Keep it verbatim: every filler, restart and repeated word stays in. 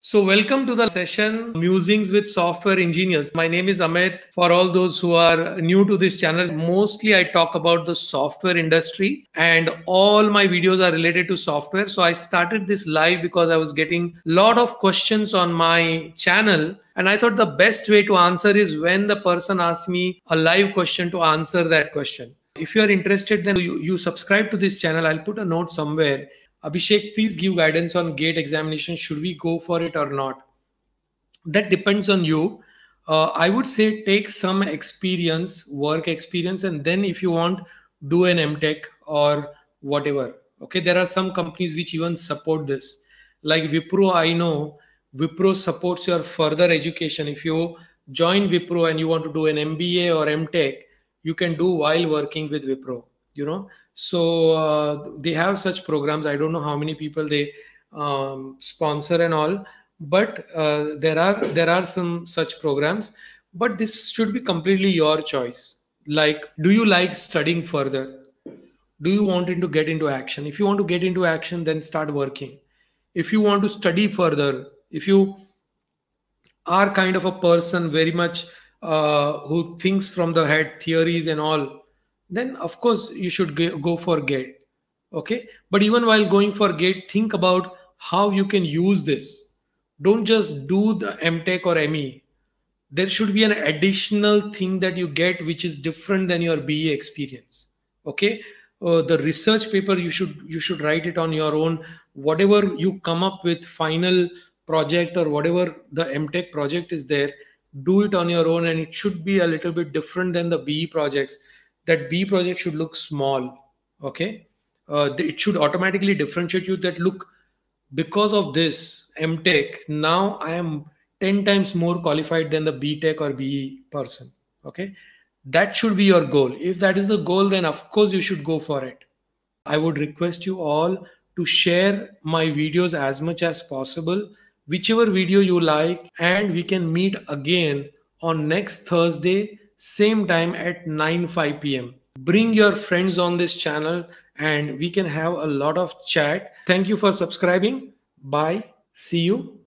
So welcome to the session Musings with Software Engineers. My name is Amit. For all those who are new to this channel, mostly I talk about the software industry and all my videos are related to software. So I started this live because I was getting a lot of questions on my channel. And I thought the best way to answer is when the person asks me a live question to answer that question. If you are interested, then you, you subscribe to this channel. I'll put a note somewhere. Abhishek, please give guidance on GATE examination. Should we go for it or not? That depends on you. Uh, I would say take some experience, work experience, and then if you want, do an M Tech or whatever. Okay, there are some companies which even support this. Like Wipro, I know, Wipro supports your further education. If you join Wipro and you want to do an M B A or M Tech, you can do while working with Wipro, you know. So uh, they have such programs. I don't know how many people they um, sponsor and all, but uh, there are there are some such programs. But this should be completely your choice. Like, do you like studying further? Do you want to get into action? If you want to get into action, then start working. If you want to study further, if you are kind of a person very much uh, who thinks from the head, theories and all, then of course you should go for GATE, okay? But even while going for GATE, think about how you can use this. Don't just do the M Tech or M E. There should be an additional thing that you get which is different than your B E experience, okay? Uh, the research paper, you should, you should write it on your own. Whatever you come up with, final project or whatever the M Tech project is there, do it on your own, and it should be a little bit different than the B E projects. That B project should look small, okay? Uh, it should automatically differentiate you that, look, because of this M Tech, now I am ten times more qualified than the B Tech or B E person, okay? That should be your goal. If that is the goal, then of course you should go for it. I would request you all to share my videos as much as possible, whichever video you like, and we can meet again on next Thursday, same time at nine five p m Bring your friends on this channel and we can have a lot of chat. Thank you for subscribing. Bye. See you.